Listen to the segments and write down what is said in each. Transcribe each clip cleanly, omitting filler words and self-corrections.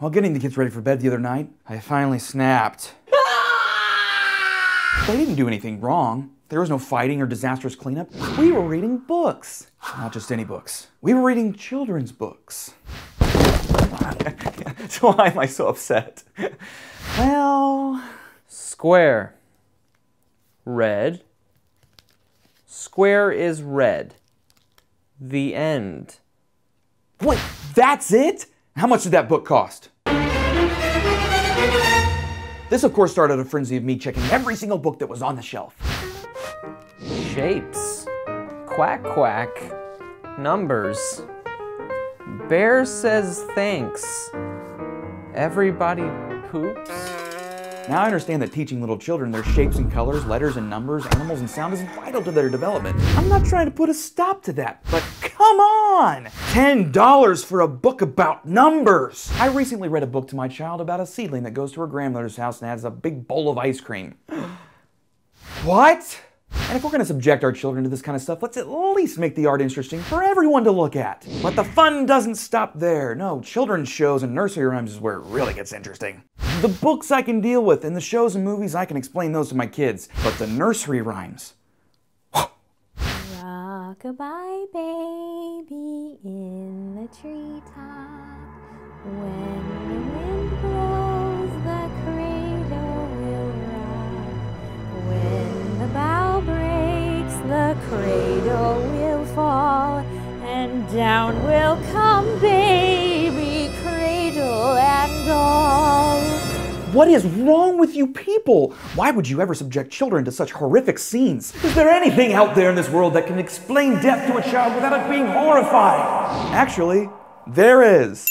While getting the kids ready for bed the other night, I finally snapped. They didn't do anything wrong. There was no fighting or disastrous cleanup. We were reading books. Not just any books. We were reading children's books. So why am I so upset? Well, square. Red. Square is red. The end. Wait, that's it? How much did that book cost? This, of course, started a frenzy of me checking every single book that was on the shelf. Shapes. Quack, quack. Numbers. Bear says thanks. Everybody poops. Now I understand that teaching little children their shapes and colors, letters and numbers, animals and sound is vital to their development. I'm not trying to put a stop to that, but come on! $10 for a book about numbers! I recently read a book to my child about a seedling that goes to her grandmother's house and has a big bowl of ice cream. What? And if we're going to subject our children to this kind of stuff, let's at least make the art interesting for everyone to look at. But the fun doesn't stop there. No, children's shows and nursery rhymes is where it really gets interesting. The books I can deal with, and the shows and movies, I can explain those to my kids. But the nursery rhymes... Rock-a-bye baby in the treetop, when the wind blows the cradle will rock, when the bough breaks the cradle will fall, and down will come baby, cradle and all. What is wrong with you people? Why would you ever subject children to such horrific scenes? Is there anything out there in this world that can explain death to a child without it being horrifying? Actually, there is.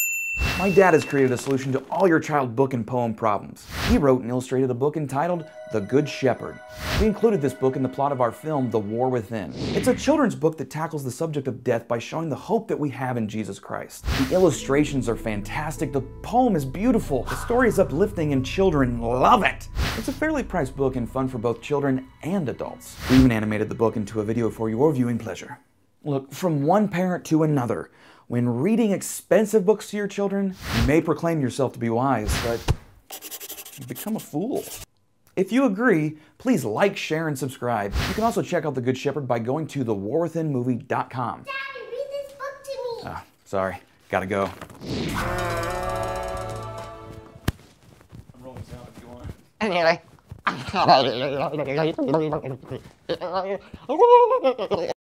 My dad has created a solution to all your child book and poem problems. He wrote and illustrated a book entitled The Good Shepherd. We included this book in the plot of our film, The War Within. It's a children's book that tackles the subject of death by showing the hope that we have in Jesus Christ. The illustrations are fantastic, the poem is beautiful, the story is uplifting, and children love it. It's a fairly priced book and fun for both children and adults. We even animated the book into a video for your viewing pleasure. Look, from one parent to another, when reading expensive books to your children, you may proclaim yourself to be wise, but you become a fool. If you agree, please like, share, and subscribe. You can also check out The Good Shepherd by going to thewarwithinmovie.com. Daddy, read this book to me! Ah, sorry. Gotta go. I'm rolling sound if you want. Anyway.